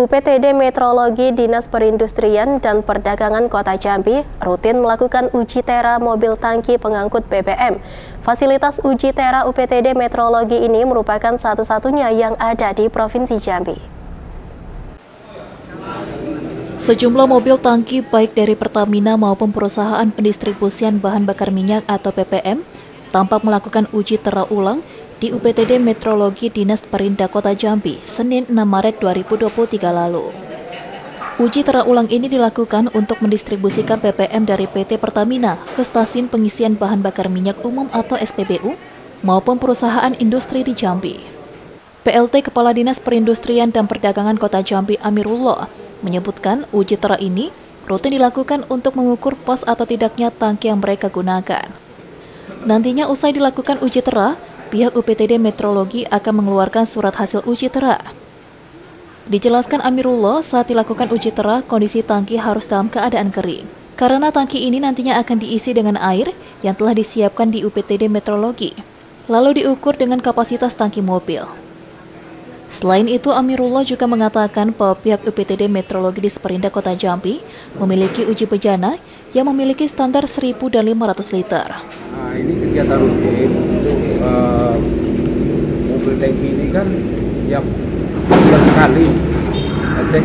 UPTD Metrologi Dinas Perindustrian dan Perdagangan Kota Jambi rutin melakukan uji tera mobil tangki pengangkut BBM. Fasilitas uji tera UPTD Metrologi ini merupakan satu-satunya yang ada di Provinsi Jambi. Sejumlah mobil tangki baik dari Pertamina maupun perusahaan pendistribusian bahan bakar minyak atau PPM tampak melakukan uji tera ulang di UPTD Metrologi Dinas Perinda Kota Jambi, Senin 6 Maret 2023 lalu. Uji tera ulang ini dilakukan untuk mendistribusikan PPM dari PT Pertamina ke stasiun pengisian bahan bakar minyak umum atau SPBU maupun perusahaan industri di Jambi. PLT Kepala Dinas Perindustrian dan Perdagangan Kota Jambi Amirullah menyebutkan uji tera ini rutin dilakukan untuk mengukur pos atau tidaknya tangki yang mereka gunakan. Nantinya usai dilakukan uji tera, pihak UPTD Metrologi akan mengeluarkan surat hasil uji tera. Dijelaskan Amirullah, saat dilakukan uji tera, kondisi tangki harus dalam keadaan kering. Karena tangki ini nantinya akan diisi dengan air yang telah disiapkan di UPTD Metrologi, lalu diukur dengan kapasitas tangki mobil. Selain itu, Amirullah juga mengatakan bahwa pihak UPTD Metrologi Disperinda Kota Jambi memiliki uji bejana yang memiliki standar 1.500 liter. Nah, ini kegiatan rutin untuk mobil tangki ini kan tiap bulan sekali cek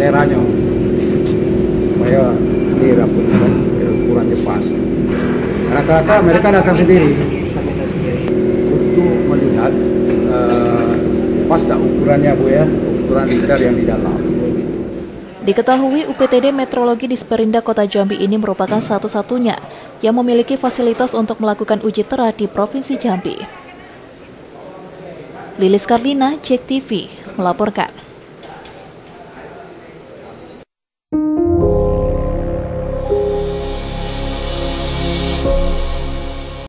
teranya supaya dia ukurannya pas. Rata-rata mereka datang sendiri. Melihat pas tak ukurannya Bu ya, ukuran liter yang di dalam. Diketahui UPTD Metrologi Disperinda Kota Jambi ini merupakan satu-satunya yang memiliki fasilitas untuk melakukan uji tera di Provinsi Jambi. Lilis Kardina, Jek TV, melaporkan.